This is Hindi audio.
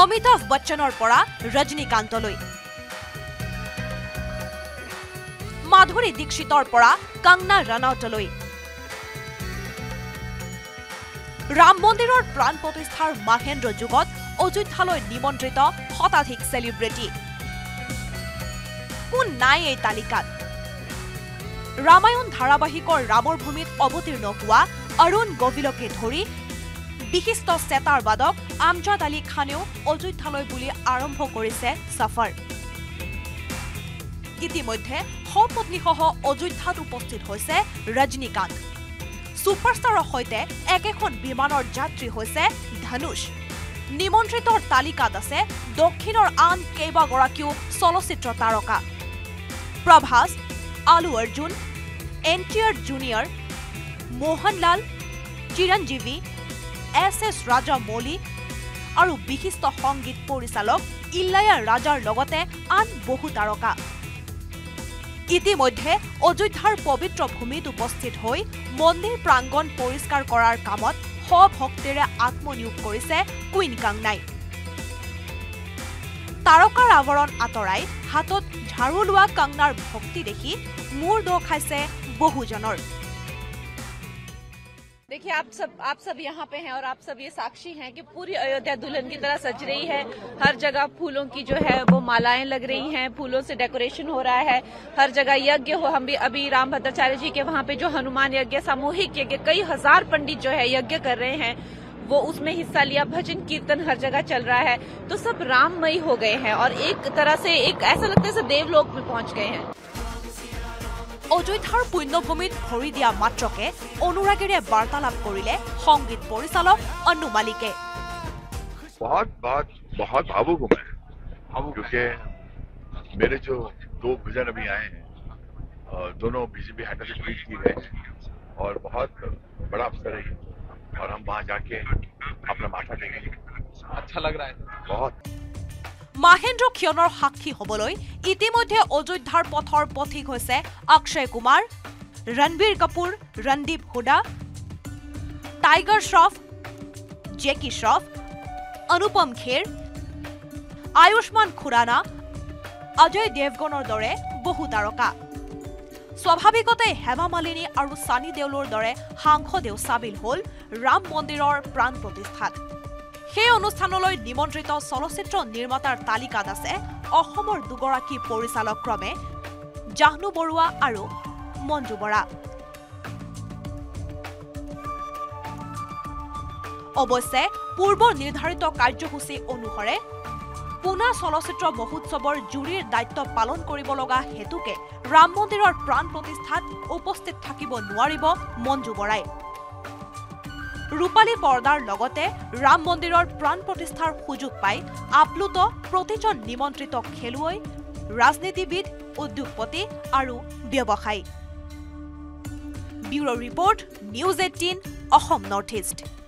अमिताभ बच्चनर परा रजनीकांतलै, माधुरी दीक्षितर परा कंगना रनावतलै, राम मंदिरर प्राण प्रतिष्ठार माघेन्द्र जुगत अयोध्यालै निमंत्रित शताधिक सेलिब्रिटी। कोन नाई एई तालिकात? रामायण धारावाहिकर रामर भूमित अवतीर्ण हुआ अरुण गोविलके धरी विशिष्ट सेतार वादक आमजाद आली खानेओ अयोध्यालै बुली आरम्भ करिसे सफर। इतिमध्ये सपत्नीसह अयोध्यात उपस्थित होइसे रजनीकांत। सुपारस्टारर सहिते एकेखन विमानर यात्री होइसे धनुष। निमंत्रितर तालिकात आछे दक्षिणर आन केइबागराकिओ चलचित्र तारका। Prabhas, Allu Arjun, NTR junior, Mohanlal, Chiranjeevi, SS Rajamouli और विशिष्ट संगीत परिचालक इलाया राजार लगते आन बहु तारका। इतिमध्ये अयोध्यार पवित्र भूमित उपस्थित हो मंदिर प्रांगण परिष्कार करार कामत सभक्तिरे आत्मनियोग करिसे क्वीन कंगनाई। तारकार आवरण आतराई हाथत झाड़ू लुआ कंगनार भक्ति देखी मूर दो खाइसे बहुजनर। देखिए, आप सब यहाँ पे हैं और आप सब ये साक्षी हैं कि पूरी अयोध्या दुल्हन की तरह सज रही है। हर जगह फूलों की जो है वो मालाएं लग रही हैं, फूलों से डेकोरेशन हो रहा है। हर जगह यज्ञ हो, हम भी अभी राम भद्राचार्य जी के वहाँ पे जो हनुमान यज्ञ, सामूहिक यज्ञ, कई हजार पंडित जो है यज्ञ कर रहे हैं, वो उसमें हिस्सा लिया। भजन कीर्तन हर जगह चल रहा है, तो सब राममय हो गए हैं और एक तरह से एक ऐसा लगता है देवलोक में पहुंच गए हैं। अयोध्यार पुण्यभूमित भरी दिया मात्रके अनुरागीरे वार्तालाप करिले संगीत परिचालक अनु मालिके। बहुत भावुक हूँ मैं, क्योंकि मेरे जो दो भजन अभी आए हैं दोनों बीजेपी हैंडल से ट्वीट किए गए और बहुत बड़ा अवसर है और हम वहाँ जाके अपना माथा देंगे। अच्छा लग रहा है बहुत। महेंद्र क्षणर साक्षी हबलै इतिमध्ये अयोध्यार पथर पथिक होइसे अक्षय कुमार, रणबीर कपूर, रणदीप हुडा, टाइगर श्रॉफ, जेकी श्रॉफ, अनुपम खेर, आयुष्मान खुराना, अजय देवगनर दरे बहु तारका। स्वाभाविकते हेमा मालिनी और सनी देओलर दरे सांसदेओ सामिल हल राम मंदिरर प्राण प्रतिष्ठात। सेई अनुष्ठानलै निमंत्रित चलचित्र निर्मातार तालिकात आछे अहोমৰ दुगराकी परिचालक क्रमे जाह्नु बरुवा और मंजू बरा। अवश्य पूर्व निर्धारित कार्यसूची अनुसारे पुना चलचित्र महोत्सवर जुरीर दायित्व पालन करिब लगा हेतुके राम मंदिरर प्राण प्रतिष्ठात उपस्थित थाकिब नुवारिब मंजू बराय। रूपाली फर्डार लगते राम मंदिरर प्राण प्रतिष्ठार सुयोग पाई आप्लुत प्रतिजन निमंत्रित खेलुवै, राजनीतिविद, उद्योगपति और व्यवसायी। Bureau report, news 18 Assam north east.